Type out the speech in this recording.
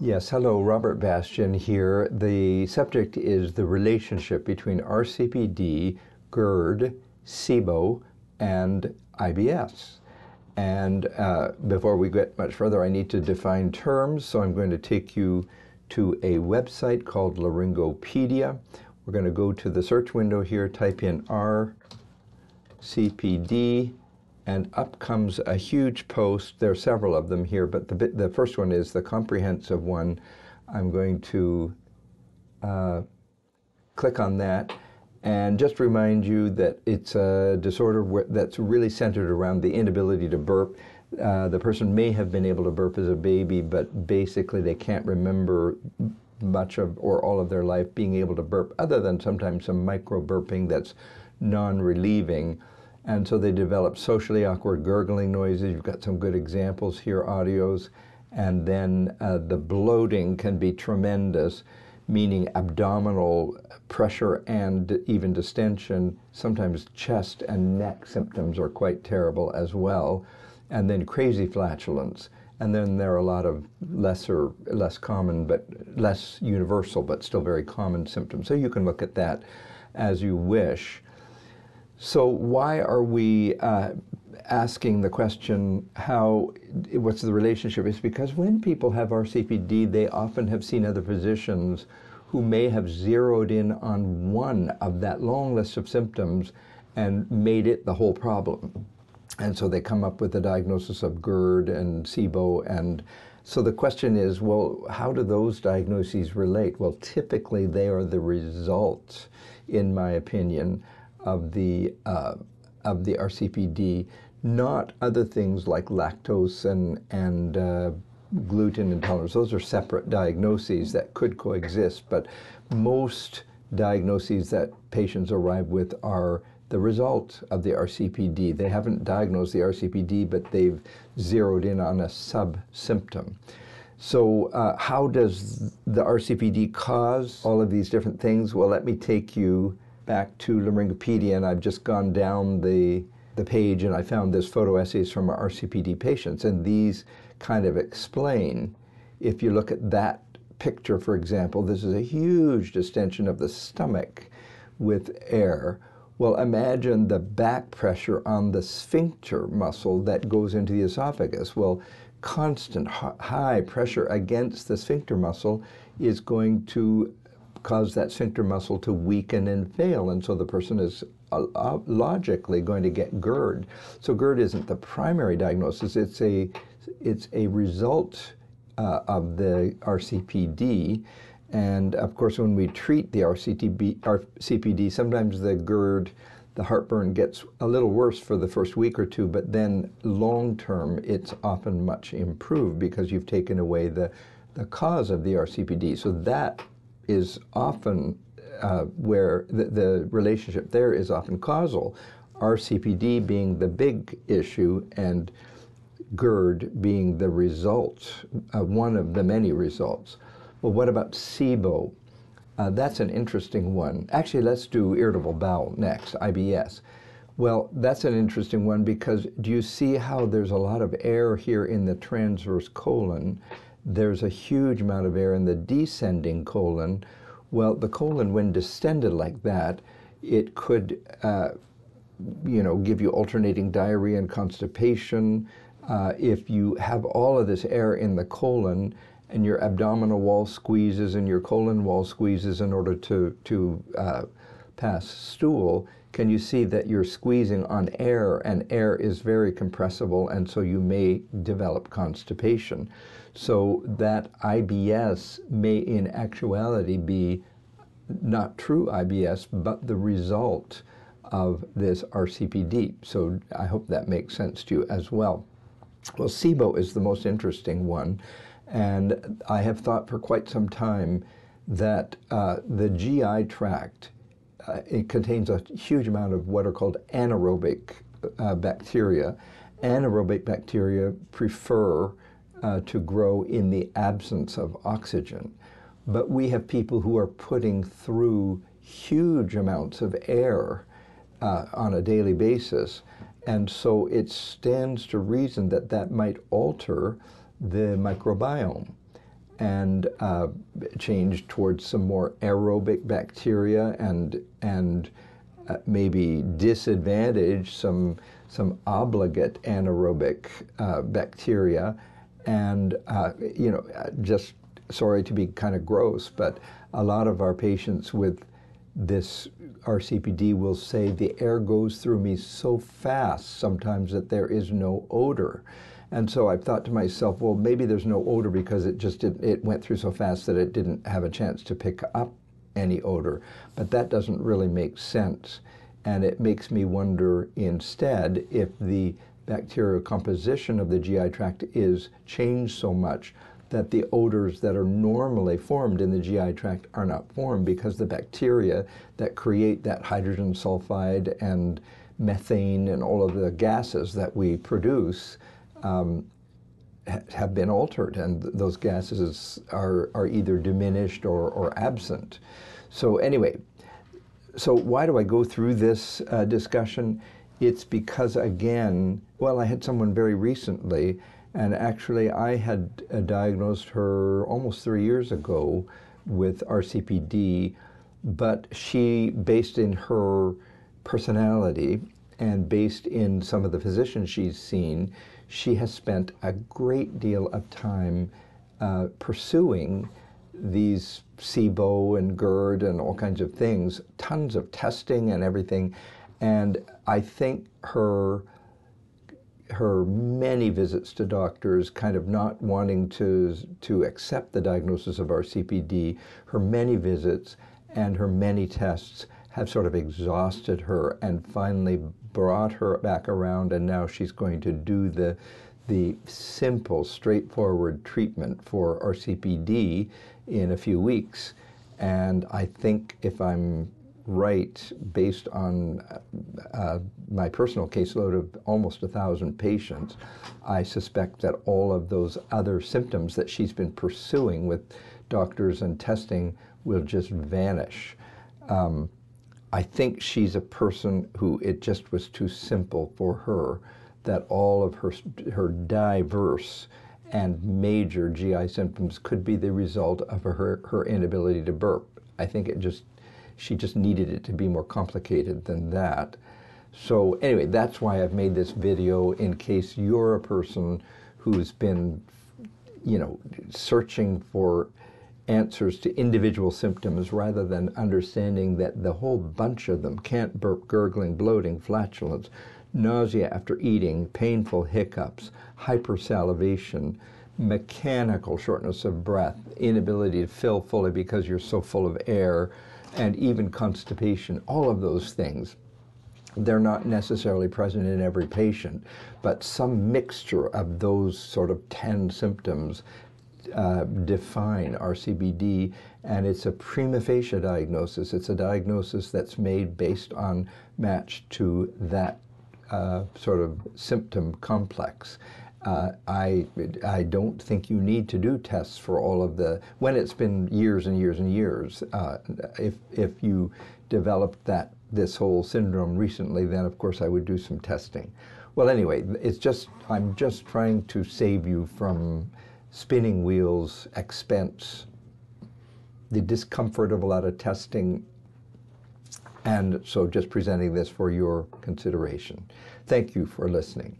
Yes, hello, Robert Bastian here. The subject is the relationship between RCPD, GERD, SIBO, and IBS. And before we get much further, I need to define terms, so I'm going to take you to a website called Laryngopedia. We're going to go to the search window here, type in RCPD, and up comes a huge post. There are several of them here, but the first one is the comprehensive one. I'm going to click on that and just remind you that it's a disorder that's really centered around the inability to burp. The person may have been able to burp as a baby, but basically they can't remember much of or all of their life being able to burp, other than sometimes some micro burping that's non-relieving. And so they develop socially awkward gurgling noises. You've got some good examples here, audios. And then the bloating can be tremendous, meaning abdominal pressure and even distension. Sometimes chest and neck symptoms are quite terrible as well. And then crazy flatulence. And then there are a lot of less universal, but still very common symptoms. So you can look at that as you wish. So why are we asking the question, what's the relationship? It's because when people have RCPD, they often have seen other physicians who may have zeroed in on one of that long list of symptoms and made it the whole problem. And so they come up with the diagnosis of GERD and SIBO. And so the question is, well, how do those diagnoses relate? Well, typically they are the result, in my opinion, of the RCPD, not other things like lactose and gluten intolerance. Those are separate diagnoses that could coexist, but most diagnoses that patients arrive with are the result of the RCPD. They haven't diagnosed the RCPD, but they've zeroed in on a sub-symptom. So how does the RCPD cause all of these different things? Well, let me take you back to Laryngopedia, and I've just gone down the page and I found this photo essays from RCPD patients, and these kind of explain. If you look at that picture, for example, this is a huge distension of the stomach with air. Well, imagine the back pressure on the sphincter muscle that goes into the esophagus. Well, constant high pressure against the sphincter muscle is going to cause that sphincter muscle to weaken and fail, and so the person is logically going to get GERD. So GERD isn't the primary diagnosis, it's a result of the RCPD, and of course when we treat the RCPD, sometimes the GERD, the heartburn, gets a little worse for the first week or two, but then long term it's often much improved because you've taken away the cause of the RCPD. So that is often where the relationship there is often causal, RCPD being the big issue and GERD being the result, one of the many results. Well, what about SIBO? That's an interesting one. Actually, let's do irritable bowel next, IBS. Well, that's an interesting one because do you see how there's a lot of air here in the transverse colon? There's a huge amount of air in the descending colon. Well, the colon, when distended like that, it could, give you alternating diarrhea and constipation. If you have all of this air in the colon and your abdominal wall squeezes and your colon wall squeezes in order to pass stool, can you see that you're squeezing on air, and air is very compressible, and so you may develop constipation. So that IBS may in actuality be not true IBS, but the result of this RCPD. So I hope that makes sense to you as well. Well, SIBO is the most interesting one, and I have thought for quite some time that the GI tract, it contains a huge amount of what are called anaerobic bacteria. Anaerobic bacteria prefer to grow in the absence of oxygen. But we have people who are putting through huge amounts of air on a daily basis. And so it stands to reason that that might alter the microbiome. and change towards some more aerobic bacteria, and maybe disadvantage some obligate anaerobic bacteria, and you know, just sorry to be kind of gross, but a lot of our patients with this RCPD will say the air goes through me so fast sometimes that there is no odor. And so I've thought to myself, well, maybe there's no odor because it just it went through so fast that it didn't have a chance to pick up any odor. But that doesn't really make sense, and it makes me wonder instead if the bacterial composition of the GI tract is changed so much that the odors that are normally formed in the GI tract are not formed, because the bacteria that create that hydrogen sulfide and methane and all of the gases that we produce have been altered, and those gases are either diminished or absent. So anyway, so why do I go through this discussion? It's because, again, well, I had someone very recently, and actually I had diagnosed her almost 3 years ago with RCPD, but she, based in her personality and based in some of the physicians she's seen, she has spent a great deal of time pursuing these SIBO and GERD and all kinds of things, tons of testing and everything. And I think her many visits to doctors, kind of not wanting to accept the diagnosis of RCPD, her many visits and her many tests have sort of exhausted her and finally brought her back around, and now she's going to do the simple, straightforward treatment for RCPD in a few weeks. And I think, if I'm right, based on my personal caseload of almost 1,000 patients, I suspect that all of those other symptoms that she's been pursuing with doctors and testing will just vanish. I think she's a person who it just was too simple for her, that all of her diverse and major GI symptoms could be the result of her inability to burp. I think she just needed it to be more complicated than that. So anyway, that's why I've made this video, in case you're a person who's been, you know, searching for answers to individual symptoms rather than understanding that the whole bunch of them: can't burp, gurgling, bloating, flatulence, nausea after eating, painful hiccups, hypersalivation, mechanical shortness of breath, inability to fill fully because you're so full of air, and even constipation. All of those things, they're not necessarily present in every patient, but some mixture of those sort of 10 symptoms define RCPD, and it's a prima facie diagnosis. It's a diagnosis that's made based on match to that sort of symptom complex. I don't think you need to do tests for all of the, when it's been years and years and years. If you developed this whole syndrome recently, then of course I would do some testing. Well, anyway, it's just, I'm just trying to save you from spinning wheels, expense, the discomfort of a lot of testing, and so just presenting this for your consideration. Thank you for listening.